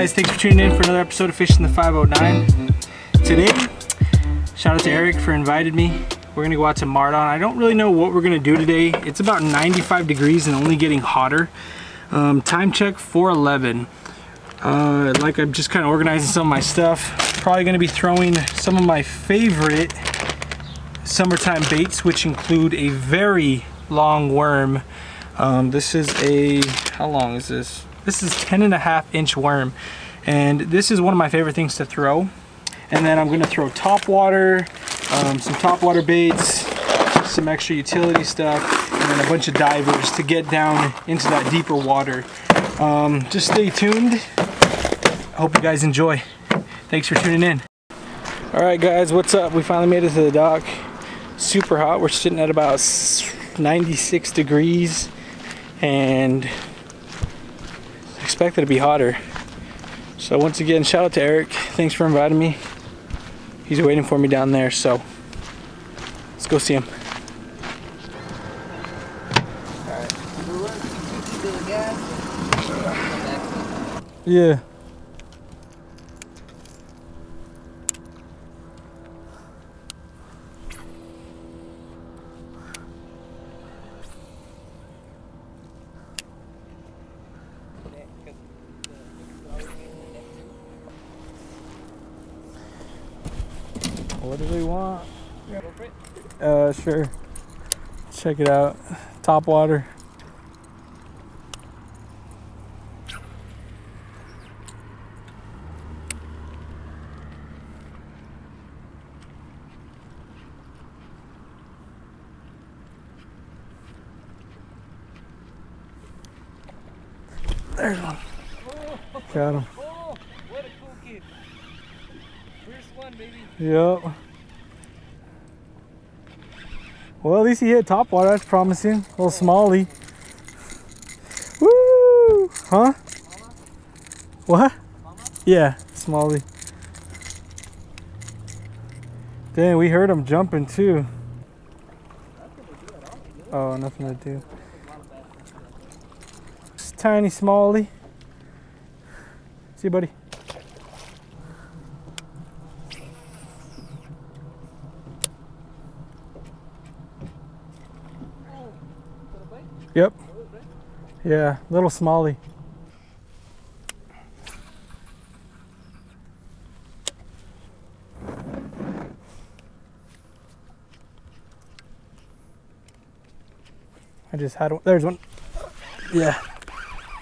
guys, thanks for tuning in for another episode of Fishing the 509. Today, shout out to Eric for inviting me. We're gonna go out to Mardon. I don't really know what we're gonna do today. It's about 95 degrees and only getting hotter. Time check 4:11. Like I'm just kind of organizing some of my stuff. Probably gonna be throwing some of my favorite summertime baits, which include a very long worm. This is a, how long is this? This is 10.5-inch worm, and this is one of my favorite things to throw. And then I'm gonna throw topwater, some topwater baits, some extra utility stuff, and then a bunch of divers to get down into that deeper water. Just stay tuned. I hope you guys enjoy. Thanks for tuning in. All right guys, what's up? We finally made it to the dock. Super hot. We're sitting at about 96 degrees and expected to be hotter. So once again, shout out to Eric. Thanks for inviting me. He's waiting for me down there, so let's go see him. Yeah. What do we want? Sure. Check it out. Top water. There's one. Got him. Oh, what a cool kid. First one, baby. Yep. Well, at least he hit top water. That's promising. A little smallie. Woo! Huh? Mama? What? Mama? Yeah, smallie. Dang, we heard him jumping too. Oh, nothing to do. Tiny smallie. See you, buddy. Yep. Yeah, little smallie. I just had one. There's one. Yeah.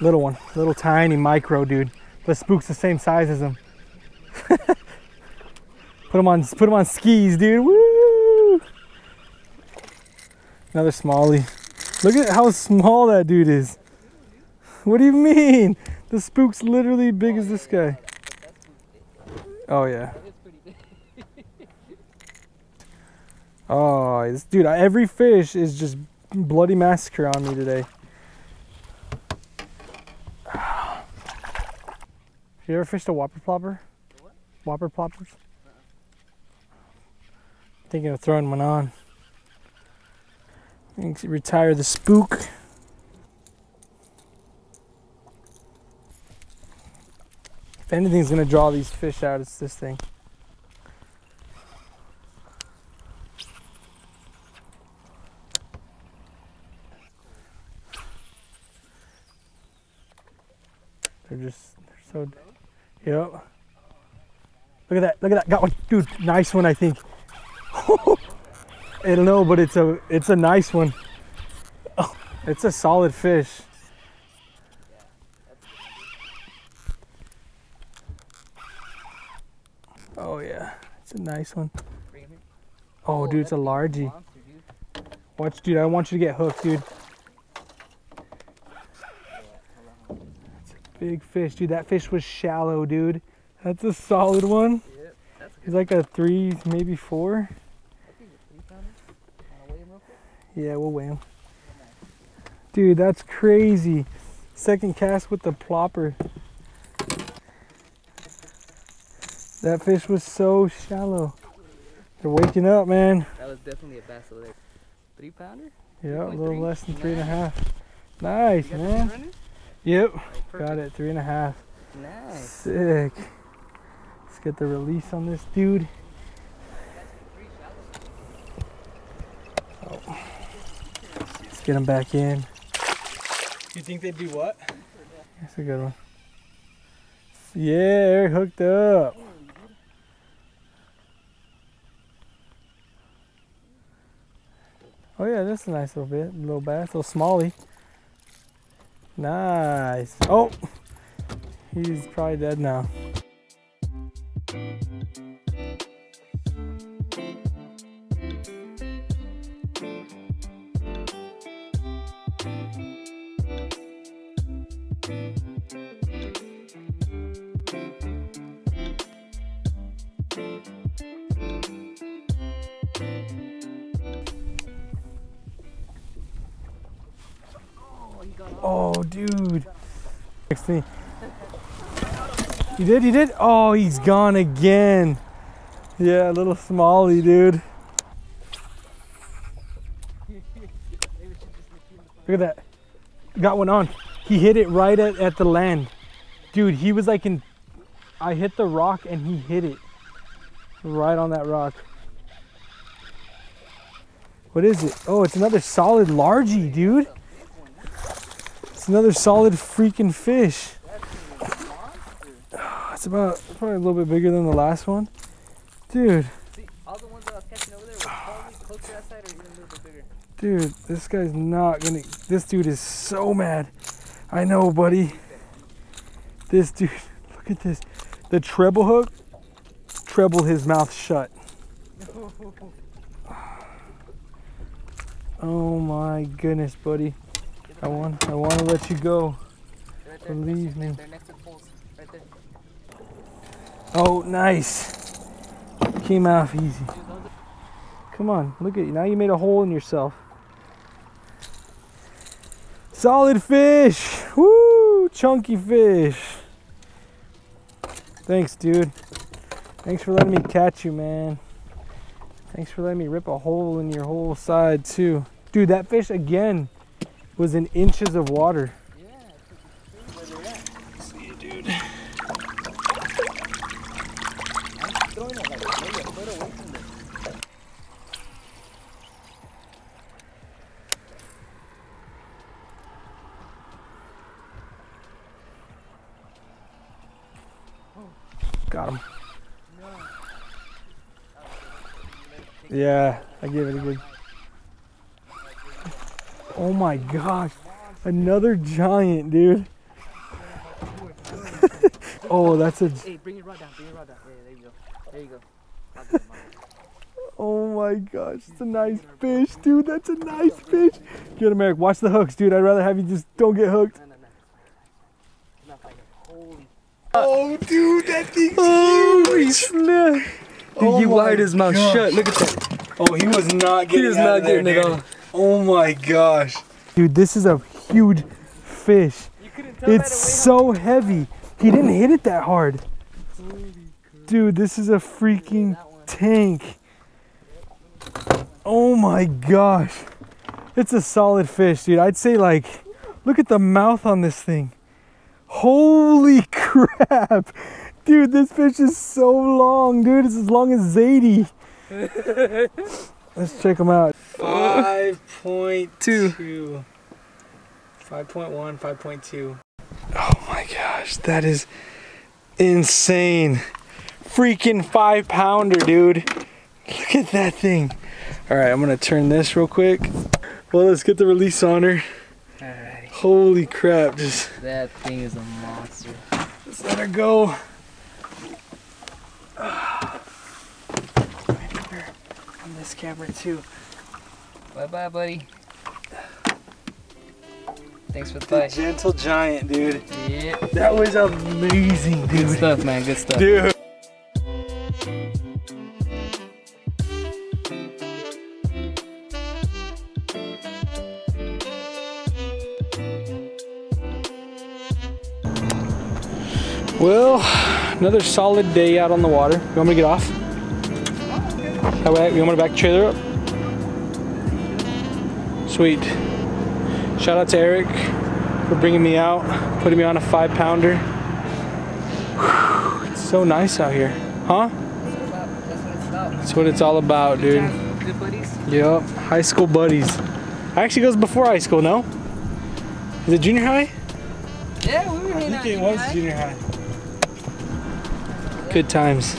Little one, little tiny micro dude. But Spook's the same size as him. Put him on skis, dude. Woo! Another smallie. Look at how small that dude is. What do you mean? The Spook's literally big as this guy. Oh yeah. Oh, this dude. Every fish is just bloody massacre on me today. You ever fished a Whopper Plopper? What? Whopper Ploppers? Thinking of throwing one on. Retire the Spook. If anything's gonna draw these fish out, it's this thing. They're just, they're so. Yep. Look at that, got one. Dude, nice one, I think. I don't know, but it's a nice one. Oh, it's a solid fish. Oh yeah, it's a nice one. Oh dude, it's a largie. Watch dude, I want you to get hooked, dude. Big fish, dude. That fish was shallow, dude. That's a solid one. Yep, that's good. He's like a 3, maybe 4. Yeah, we'll weigh him. Dude, that's crazy. Second cast with the plopper. That fish was so shallow. They're waking up, man. That was definitely a bass over there. 3-pounder? Yeah, a little less than 3.5. Nice, man. Yep, got it, 3.5. Nice. Sick. Let's get the release on this dude. Oh. Let's get him back in. You think they'd do what? That's a good one. Yeah, they're hooked up. Oh yeah, that's a nice little bit, little bass, little smallie. Nice. Oh, he's probably dead now. Oh, dude. Next thing. You did? You did? Oh, he's gone again. Yeah, a little smallie, dude. Look at that. Got one on. He hit it right at the land. Dude, he was like in... I hit the rock and he hit it. Right on that rock. What is it? Oh, it's another solid largie, dude. Another solid freaking fish. It's about probably a little bit bigger than the last one, dude. See, all the ones that I was catching over there were probably close to that side or even a little bit bigger. Dude, this guy's not gonna. This dude is so mad. I know, buddy. This dude, look at this. The treble hook trebled his mouth shut. Oh my goodness, buddy. I want to let you go. Right there, believe me. Next to the poles. Right there. Oh, nice. Came off easy. Come on, look at you. Now you made a hole in yourself. Solid fish. Woo, chunky fish. Thanks, dude. Thanks for letting me catch you, man. Thanks for letting me rip a hole in your whole side, too. Dude, that fish again was in inches of water. Yeah, it's where they're at. See you, dude. I'm throwing it like maybe a foot away from this. Got him. No. Yeah, I gave it a good. Oh my gosh, another giant, dude. Oh, that's a... Hey, bring it right down, there you go, Oh my gosh, it's a nice fish, dude, that's a nice fish. Good America, watch the hooks, dude, I'd rather have you just don't get hooked. Oh, dude, that thing's huge. Dude, oh, he wired his mouth shut, look at that. Oh, he was not getting it at all. Oh my gosh. Dude, this is a huge fish. You couldn't tell it's so heavy. He didn't hit it that hard. Dude, this is a freaking tank. Oh my gosh. It's a solid fish, dude. I'd say like, look at the mouth on this thing. Holy crap. Dude, this fish is so long, dude. It's as long as Zadie. Let's check him out. 5.2. 5.1, 5.2. Oh my gosh, that is insane. Freaking 5-pounder, dude. Look at that thing. All right, I'm gonna turn this real quick. Well, let's get the release on her. All right. Holy crap, just. That thing is a monster. Let's let her go. On this camera too. Bye-bye, buddy. Thanks for the fight. Gentle giant, dude. Yeah. That was amazing, dude. Good stuff, man. Good stuff. Dude. Well, another solid day out on the water. You want me to get off? How about you want me to back the trailer up? Sweet. Shout out to Eric for bringing me out, putting me on a 5-pounder. So nice out here, huh? That's what it's all about, dude. Good buddies. Yep, high school buddies. Actually, goes before high school, no? Is it junior high? Yeah, we were hanging out. I think it was junior high. Good times.